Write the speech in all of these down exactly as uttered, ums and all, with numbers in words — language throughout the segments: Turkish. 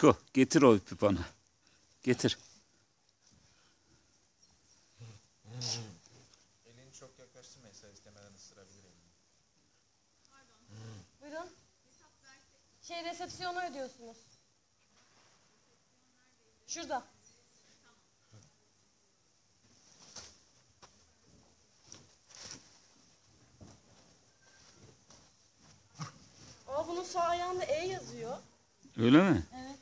Aşko, getir o ipi bana. Getir. Elini çok yaklaştırmayın, sen istemeden ısırabilirim. Pardon. Buyurun. Şey, resepsiyonu ödüyorsunuz. Şurada. Ama bunun sağ ayağında E yazıyor. Öyle mi? Evet.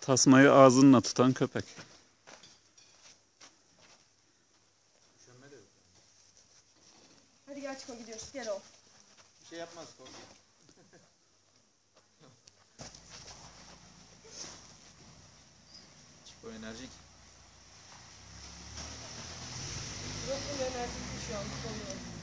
Tasmayı ağzınla tutan köpek. Hadi gel çık, o gidiyoruz. Gel o. Bir şey yapmaz o. Çık o enerjik. Burası enerjik bir şey olmuş oluyor.